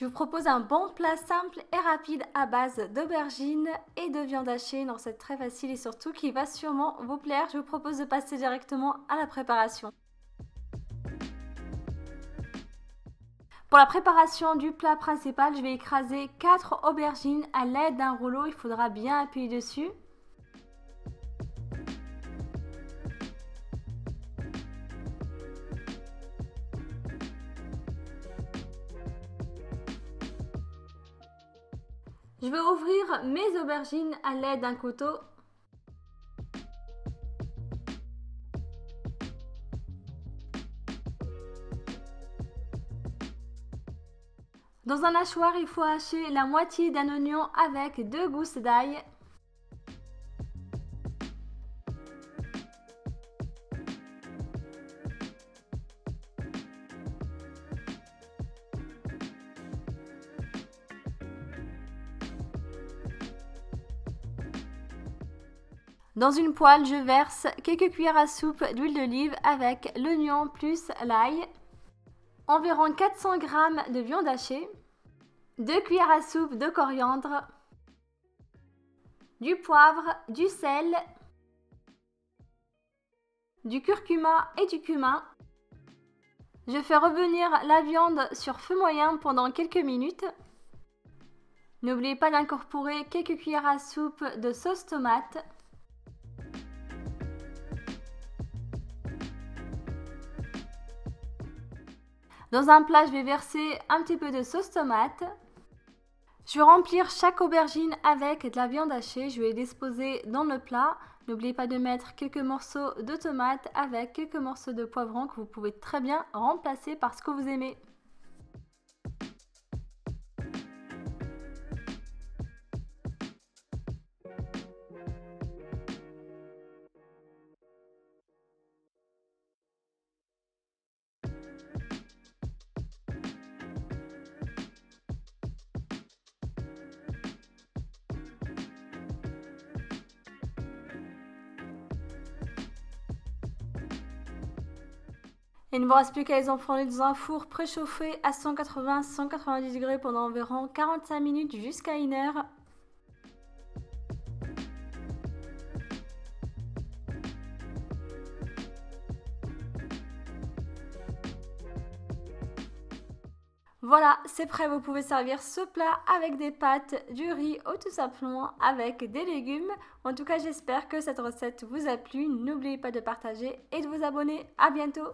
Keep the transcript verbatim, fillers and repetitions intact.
Je vous propose un bon plat simple et rapide à base d'aubergines et de viande hachée, une recette très facile et surtout qui va sûrement vous plaire. Je vous propose de passer directement à la préparation. Pour la préparation du plat principal, je vais écraser quatre aubergines à l'aide d'un rouleau, il faudra bien appuyer dessus. Je vais ouvrir mes aubergines à l'aide d'un couteau. Dans un hachoir, il faut hacher la moitié d'un oignon avec deux gousses d'ail. Dans une poêle, je verse quelques cuillères à soupe d'huile d'olive avec l'oignon plus l'ail, environ quatre cents grammes de viande hachée, deux cuillères à soupe de coriandre, du poivre, du sel, du curcuma et du cumin. Je fais revenir la viande sur feu moyen pendant quelques minutes. N'oubliez pas d'incorporer quelques cuillères à soupe de sauce tomate. Dans un plat, je vais verser un petit peu de sauce tomate. Je vais remplir chaque aubergine avec de la viande hachée. Je vais les disposer dans le plat. N'oubliez pas de mettre quelques morceaux de tomate avec quelques morceaux de poivron que vous pouvez très bien remplacer par ce que vous aimez. Il ne vous reste plus qu'à les enfourner dans un four préchauffé à cent quatre-vingts à cent quatre-vingt-dix degrés pendant environ quarante-cinq minutes jusqu'à une heure. Voilà, c'est prêt, vous pouvez servir ce plat avec des pâtes, du riz ou tout simplement avec des légumes. En tout cas, j'espère que cette recette vous a plu. N'oubliez pas de partager et de vous abonner. À bientôt!